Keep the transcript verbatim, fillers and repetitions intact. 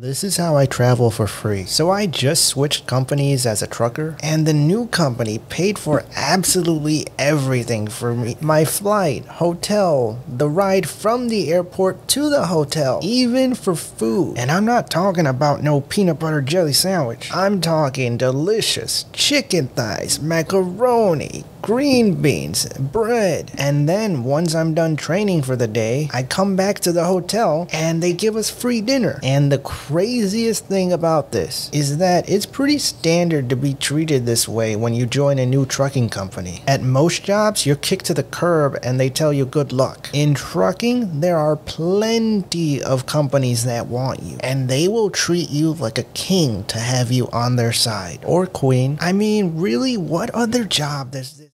This is how I travel for free. So I just switched companies as a trucker, and the new company paid for absolutely everything for me. My flight, hotel, the ride from the airport to the hotel, even for food. And I'm not talking about no peanut butter jelly sandwich. I'm talking delicious chicken thighs, macaroni, green beans, bread. And then once I'm done training for the day, I come back to the hotel and they give us free dinner. And the craziest thing about this is that it's pretty standard to be treated this way when you join a new trucking company. At most jobs, you're kicked to the curb and they tell you good luck. In trucking, there are plenty of companies that want you, and they will treat you like a king to have you on their side, or queen. I mean, really, what other job does this